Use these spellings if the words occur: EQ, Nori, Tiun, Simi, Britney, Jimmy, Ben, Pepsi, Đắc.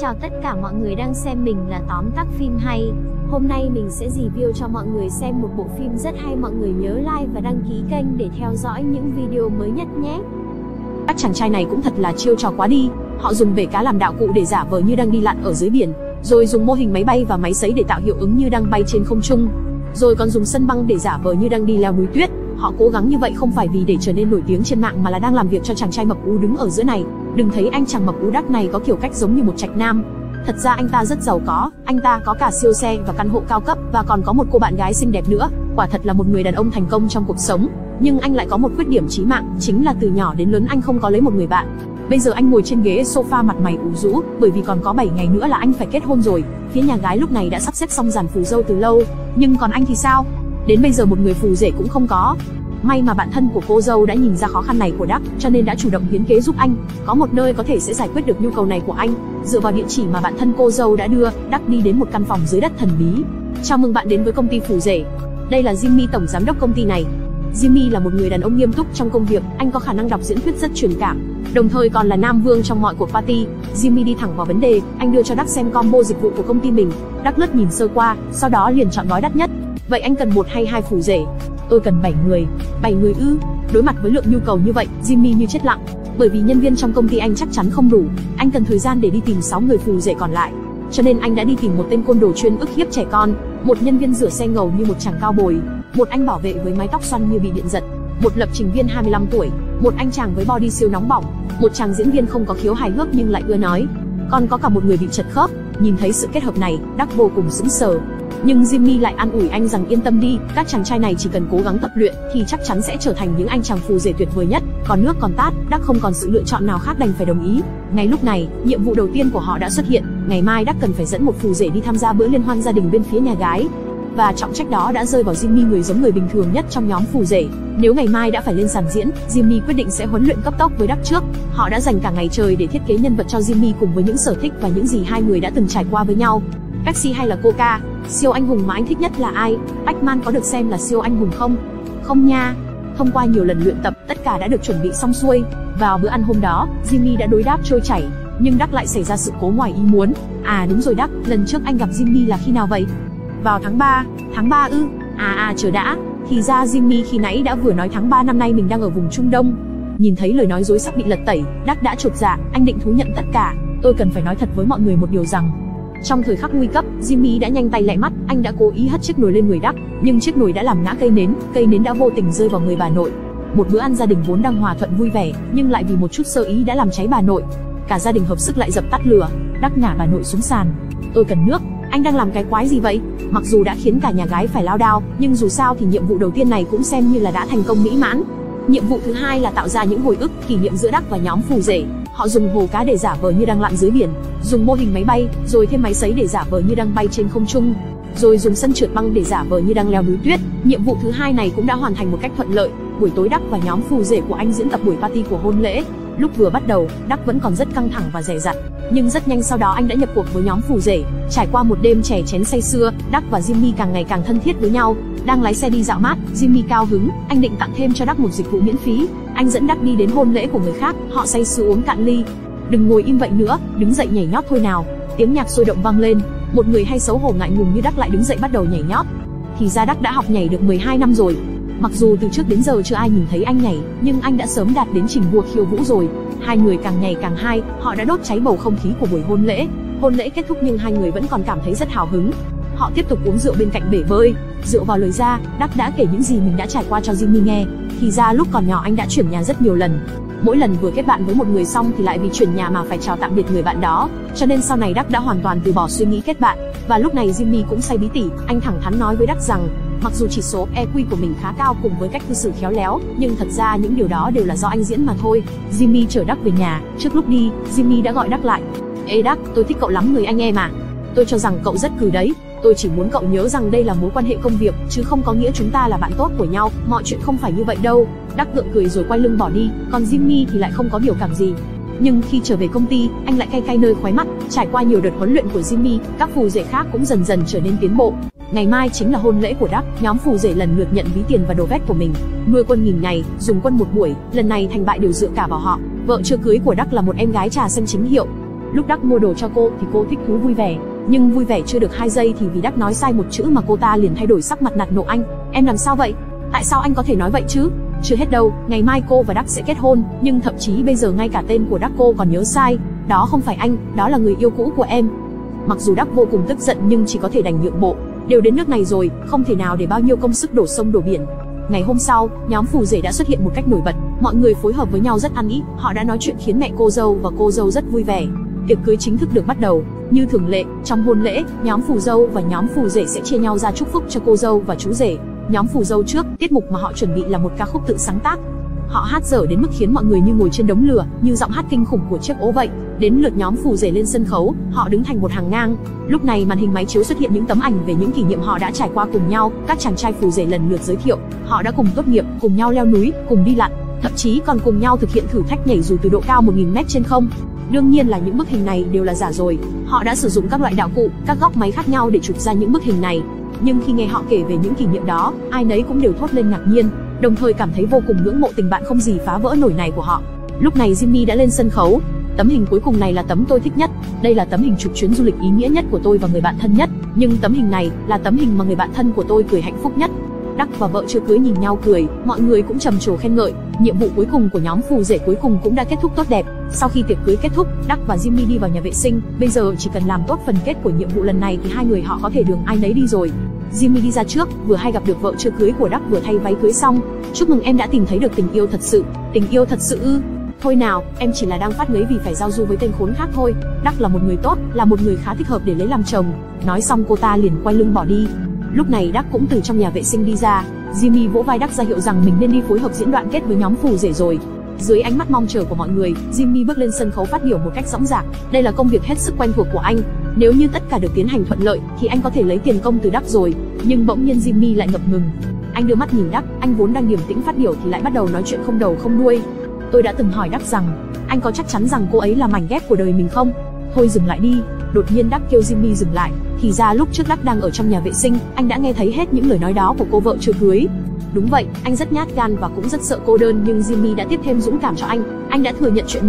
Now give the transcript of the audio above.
chào tất cả mọi người đang xem, mình là Tóm Tắt Phim Hay. Hôm nay mình sẽ review cho mọi người xem một bộ phim rất hay. Mọi người nhớ like và đăng ký kênh để theo dõi những video mới nhất nhé. Các chàng trai này cũng thật là chiêu trò quá đi. Họ dùng bể cá làm đạo cụ để giả vờ như đang đi lặn ở dưới biển, rồi dùng mô hình máy bay và máy sấy để tạo hiệu ứng như đang bay trên không trung, rồi còn dùng sân băng để giả vờ như đang đi leo núi tuyết. Họ cố gắng như vậy không phải vì để trở nên nổi tiếng trên mạng, mà là đang làm việc cho chàng trai mập ú đứng ở giữa này. Đừng thấy anh chàng mập ú Đắc này có kiểu cách giống như một trạch nam. Thật ra anh ta rất giàu có, anh ta có cả siêu xe và căn hộ cao cấp, và còn có một cô bạn gái xinh đẹp nữa. Quả thật là một người đàn ông thành công trong cuộc sống. Nhưng anh lại có một khuyết điểm chí mạng, chính là từ nhỏ đến lớn anh không có lấy một người bạn. Bây giờ anh ngồi trên ghế sofa mặt mày ủ rũ, bởi vì còn có 7 ngày nữa là anh phải kết hôn rồi. Phía nhà gái lúc này đã sắp xếp xong dàn phù dâu từ lâu, nhưng còn anh thì sao? Đến bây giờ một người phù rể cũng không có. May mà bạn thân của cô dâu đã nhìn ra khó khăn này của Đắc, cho nên đã chủ động hiến kế giúp anh. Có một nơi có thể sẽ giải quyết được nhu cầu này của anh. Dựa vào địa chỉ mà bạn thân cô dâu đã đưa, Đắc đi đến một căn phòng dưới đất thần bí. Chào mừng bạn đến với công ty phù rể. Đây là Jimmy, tổng giám đốc công ty này. Jimmy là một người đàn ông nghiêm túc trong công việc, anh có khả năng đọc diễn thuyết rất truyền cảm, đồng thời còn là nam vương trong mọi cuộc party. Jimmy đi thẳng vào vấn đề, anh đưa cho Đắc xem combo dịch vụ của công ty mình. Đắc lướt nhìn sơ qua, sau đó liền chọn gói đắt nhất. Vậy anh cần 1 hay 2 phù rể? Cần 7 người. 7 người ư? Đối mặt với lượng nhu cầu như vậy, Jimmy như chết lặng, bởi vì nhân viên trong công ty anh chắc chắn không đủ. Anh cần thời gian để đi tìm 6 người phù rể còn lại, cho nên anh đã đi tìm một tên côn đồ chuyên ức hiếp trẻ con, một nhân viên rửa xe ngầu như một chàng cao bồi, một anh bảo vệ với mái tóc xoăn như bị điện giật, một lập trình viên 25 tuổi, một anh chàng với body siêu nóng bỏng, một chàng diễn viên không có khiếu hài hước nhưng lại ưa nói, còn có cả một người bị trật khớp. Nhìn thấy sự kết hợp này, Đắc vô cùng sững sờ. Nhưng Jimmy lại an ủi anh rằng yên tâm đi, các chàng trai này chỉ cần cố gắng tập luyện thì chắc chắn sẽ trở thành những anh chàng phù rể tuyệt vời nhất. Còn nước còn tát, Đắc không còn sự lựa chọn nào khác đành phải đồng ý. Ngay lúc này, nhiệm vụ đầu tiên của họ đã xuất hiện. Ngày mai Đắc cần phải dẫn một phù rể đi tham gia bữa liên hoan gia đình bên phía nhà gái, và trọng trách đó đã rơi vào Jimmy, người giống người bình thường nhất trong nhóm phù rể. Nếu ngày mai đã phải lên sàn diễn, Jimmy quyết định sẽ huấn luyện cấp tốc với Đắc trước. Họ đã dành cả ngày trời để thiết kế nhân vật cho Jimmy cùng với những sở thích và những gì hai người đã từng trải qua với nhau. Pepsi hay là Coca? Siêu anh hùng mà anh thích nhất là ai? Pac-Man có được xem là siêu anh hùng không? Không nha. Thông qua nhiều lần luyện tập, tất cả đã được chuẩn bị xong xuôi. Vào bữa ăn hôm đó, Jimmy đã đối đáp trôi chảy, nhưng Đắc lại xảy ra sự cố ngoài ý muốn. À đúng rồi Đắc, lần trước anh gặp Jimmy là khi nào vậy? Vào tháng 3. Tháng 3 ư? Chờ đã. Thì ra Jimmy khi nãy đã vừa nói tháng 3 năm nay mình đang ở vùng Trung Đông. Nhìn thấy lời nói dối sắp bị lật tẩy, Đắc đã chột dạ, anh định thú nhận tất cả. Tôi cần phải nói thật với mọi người một điều rằng, trong thời khắc nguy cấp, Jimmy đã nhanh tay lẹ mắt, anh đã cố ý hất chiếc nồi lên người Đắc, nhưng chiếc nồi đã làm ngã cây nến đã vô tình rơi vào người bà nội. Một bữa ăn gia đình vốn đang hòa thuận vui vẻ, nhưng lại vì một chút sơ ý đã làm cháy bà nội. Cả gia đình hợp sức lại dập tắt lửa, Đắc ngã bà nội xuống sàn. Tôi cần nước. Anh đang làm cái quái gì vậy? Mặc dù đã khiến cả nhà gái phải lao đao, nhưng dù sao thì nhiệm vụ đầu tiên này cũng xem như là đã thành công mỹ mãn. Nhiệm vụ thứ hai là tạo ra những hồi ức kỷ niệm giữa Đắc và nhóm phù rể. Họ dùng hồ cá để giả vờ như đang lặn dưới biển, dùng mô hình máy bay, rồi thêm máy sấy để giả vờ như đang bay trên không trung, rồi dùng sân trượt băng để giả vờ như đang leo núi tuyết. Nhiệm vụ thứ hai này cũng đã hoàn thành một cách thuận lợi. Buổi tối Đắc và nhóm phù rể của anh diễn tập buổi party của hôn lễ. Lúc vừa bắt đầu, Đắc vẫn còn rất căng thẳng và dè dặt, nhưng rất nhanh sau đó anh đã nhập cuộc với nhóm phù rể. Trải qua một đêm chè chén say sưa, Đắc và Jimmy càng ngày càng thân thiết với nhau. Đang lái xe đi dạo mát, Jimmy cao hứng, anh định tặng thêm cho Đắc một dịch vụ miễn phí. Anh dẫn Đắc đi đến hôn lễ của người khác, họ say sưa uống cạn ly. Đừng ngồi im vậy nữa, đứng dậy nhảy nhót thôi nào. Tiếng nhạc sôi động vang lên, một người hay xấu hổ ngại ngùng như Đắc lại đứng dậy bắt đầu nhảy nhót. Thì ra Đắc đã học nhảy được 12 năm rồi. Mặc dù từ trước đến giờ chưa ai nhìn thấy anh nhảy, nhưng anh đã sớm đạt đến trình vua khiêu vũ rồi. Hai người càng nhảy càng hay, họ đã đốt cháy bầu không khí của buổi hôn lễ. Hôn lễ kết thúc nhưng hai người vẫn còn cảm thấy rất hào hứng. Họ tiếp tục uống rượu bên cạnh bể bơi. Dựa vào lời ra, Đắc đã kể những gì mình đã trải qua cho Jimmy nghe. Thì ra lúc còn nhỏ anh đã chuyển nhà rất nhiều lần. Mỗi lần vừa kết bạn với một người xong thì lại vì chuyển nhà mà phải chào tạm biệt người bạn đó. Cho nên sau này Đắc đã hoàn toàn từ bỏ suy nghĩ kết bạn. Và lúc này Jimmy cũng say bí tỉ, anh thẳng thắn nói với Đắc rằng mặc dù chỉ số EQ của mình khá cao cùng với cách cư xử khéo léo, nhưng thật ra những điều đó đều là do anh diễn mà thôi. Jimmy chở Đắc về nhà, trước lúc đi, Jimmy đã gọi Đắc lại. Ê Đắc, tôi thích cậu lắm người anh em à. Tôi cho rằng cậu rất cừ đấy. Tôi chỉ muốn cậu nhớ rằng đây là mối quan hệ công việc, chứ không có nghĩa chúng ta là bạn tốt của nhau. Mọi chuyện không phải như vậy đâu. Đắc gượng cười rồi quay lưng bỏ đi, còn Jimmy thì lại không có biểu cảm gì. Nhưng khi trở về công ty, anh lại cay cay nơi khóe mắt. Trải qua nhiều đợt huấn luyện của Jimmy, các phù rể khác cũng dần dần trở nên tiến bộ. Ngày mai chính là hôn lễ của Đắc, nhóm phù rể lần lượt nhận ví tiền và đồ vét của mình. Nuôi quân nghìn ngày, dùng quân một buổi, lần này thành bại đều dựa cả vào họ. Vợ chưa cưới của Đắc là một em gái trà xanh chính hiệu. Lúc Đắc mua đồ cho cô thì cô thích thú vui vẻ, nhưng vui vẻ chưa được 2 giây thì vì Đắc nói sai một chữ mà cô ta liền thay đổi sắc mặt nạt nộ anh. Em làm sao vậy? Tại sao anh có thể nói vậy chứ? Chưa hết đâu, ngày mai cô và Đắc sẽ kết hôn, nhưng thậm chí bây giờ ngay cả tên của Đắc cô còn nhớ sai. Đó không phải anh, đó là người yêu cũ của em. Mặc dù Đắc vô cùng tức giận nhưng chỉ có thể đành nhượng bộ. Đều đến nước này rồi, không thể nào để bao nhiêu công sức đổ sông đổ biển. Ngày hôm sau, nhóm phù rể đã xuất hiện một cách nổi bật. Mọi người phối hợp với nhau rất ăn ý. Họ đã nói chuyện khiến mẹ cô dâu và cô dâu rất vui vẻ. Tiệc cưới chính thức được bắt đầu. Như thường lệ, trong hôn lễ, nhóm phù dâu và nhóm phù rể sẽ chia nhau ra chúc phúc cho cô dâu và chú rể. Nhóm phù dâu trước, tiết mục mà họ chuẩn bị là một ca khúc tự sáng tác. Họ hát dở đến mức khiến mọi người như ngồi trên đống lửa, như giọng hát kinh khủng của chiếc ố vậy. Đến lượt nhóm phù rể lên sân khấu, họ đứng thành một hàng ngang. Lúc này màn hình máy chiếu xuất hiện những tấm ảnh về những kỷ niệm họ đã trải qua cùng nhau. Các chàng trai phù rể lần lượt giới thiệu, họ đã cùng tốt nghiệp, cùng nhau leo núi, cùng đi lặn, thậm chí còn cùng nhau thực hiện thử thách nhảy dù từ độ cao 1000m trên không. Đương nhiên là những bức hình này đều là giả rồi. Họ đã sử dụng các loại đạo cụ, các góc máy khác nhau để chụp ra những bức hình này. Nhưng khi nghe họ kể về những kỷ niệm đó, ai nấy cũng đều thốt lên ngạc nhiên, đồng thời cảm thấy vô cùng ngưỡng mộ tình bạn không gì phá vỡ nổi này của họ. Lúc này Jimmy đã lên sân khấu. Tấm hình cuối cùng này là tấm tôi thích nhất. Đây là tấm hình chụp chuyến du lịch ý nghĩa nhất của tôi và người bạn thân nhất. Nhưng tấm hình này là tấm hình mà người bạn thân của tôi cười hạnh phúc nhất. Đắc và vợ chưa cưới nhìn nhau cười, mọi người cũng trầm trồ khen ngợi. Nhiệm vụ cuối cùng của nhóm phù rể cuối cùng cũng đã kết thúc tốt đẹp. Sau khi tiệc cưới kết thúc, Đắc và Jimmy đi vào nhà vệ sinh. Bây giờ chỉ cần làm tốt phần kết của nhiệm vụ lần này thì hai người họ có thể đường ai nấy đi rồi. Jimmy đi ra trước, vừa hay gặp được vợ chưa cưới của Đắc vừa thay váy cưới xong. Chúc mừng em đã tìm thấy được tình yêu thật sự. Tình yêu thật sự ư? Thôi nào, em chỉ là đang phát ngấy vì phải giao du với tên khốn khác thôi. Đắc là một người tốt, là một người khá thích hợp để lấy làm chồng. Nói xong cô ta liền quay lưng bỏ đi. Lúc này Đắc cũng từ trong nhà vệ sinh đi ra. Jimmy vỗ vai Đắc ra hiệu rằng mình nên đi phối hợp diễn đoạn kết với nhóm phù rể rồi. Dưới ánh mắt mong chờ của mọi người, Jimmy bước lên sân khấu phát biểu một cách dõng dạc. Đây là công việc hết sức quen thuộc của anh. Nếu như tất cả được tiến hành thuận lợi thì anh có thể lấy tiền công từ Đắc rồi. Nhưng bỗng nhiên Jimmy lại ngập ngừng. Anh đưa mắt nhìn Đắc, anh vốn đang điềm tĩnh phát biểu thì lại bắt đầu nói chuyện không đầu không đuôi. Tôi đã từng hỏi Đắc rằng, anh có chắc chắn rằng cô ấy là mảnh ghép của đời mình không? Thôi dừng lại đi. Đột nhiên Đắc kêu Jimmy dừng lại. Thì ra lúc trước Đắc đang ở trong nhà vệ sinh, anh đã nghe thấy hết những lời nói đó của cô vợ chưa cưới. Đúng vậy, anh rất nhát gan và cũng rất sợ cô đơn, nhưng Jimmy đã tiếp thêm dũng cảm cho anh đã thừa nhận chuyện mình